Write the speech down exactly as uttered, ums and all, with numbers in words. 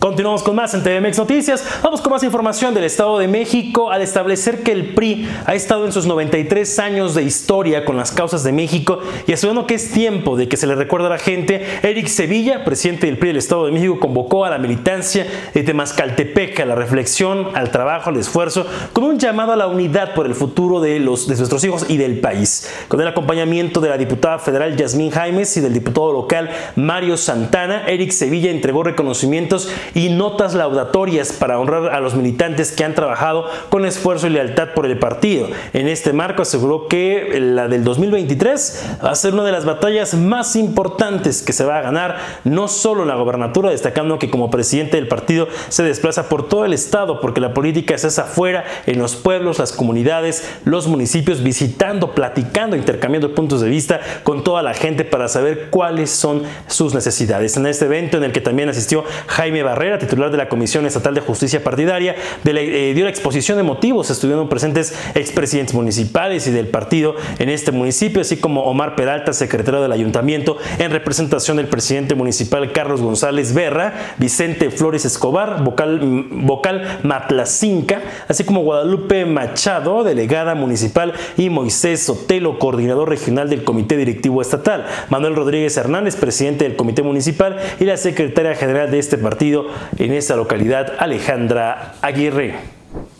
Continuamos con más en T V Mex Noticias. Vamos con más información del Estado de México. Al establecer que el P R I ha estado en sus noventa y tres años de historia con las causas de México y asegurando que es tiempo de que se le recuerde a la gente, Eric Sevilla, presidente del P R I del Estado de México, convocó a la militancia de Temazcaltepec a la reflexión, al trabajo, al esfuerzo, con un llamado a la unidad por el futuro de, los, de nuestros hijos y del país, con el acompañamiento de la diputada federal Yasmín Jaimes y del diputado local Mario Santana. Eric Sevilla entregó reconocimientos y notas laudatorias para honrar a los militantes que han trabajado con esfuerzo y lealtad por el partido. En este marco aseguró que la del dos mil veintitrés va a ser una de las batallas más importantes que se va a ganar, no solo en la gobernatura, destacando que como presidente del partido se desplaza por todo el estado, porque la política es esa afuera, en los pueblos, las comunidades, los municipios, visitando, platicando, intercambiando puntos de vista con toda la gente para saber cuáles son sus necesidades. En este evento en el que también asistió Jaime Barrera, titular de la Comisión Estatal de Justicia Partidaria, de la, eh, dio la exposición de motivos. Estuvieron presentes expresidentes municipales y del partido en este municipio, así como Omar Peralta, secretario del ayuntamiento, en representación del presidente municipal Carlos González Berra, Vicente Flores Escobar, vocal, vocal Matlatzinca, así como Guadalupe Machado, delegada municipal, y Moisés Sotelo, coordinador regional del Comité Directivo Estatal, Manuel Rodríguez Hernández, presidente del Comité Municipal, y la secretaria general de este partido en esta localidad, Alejandra Aguirre.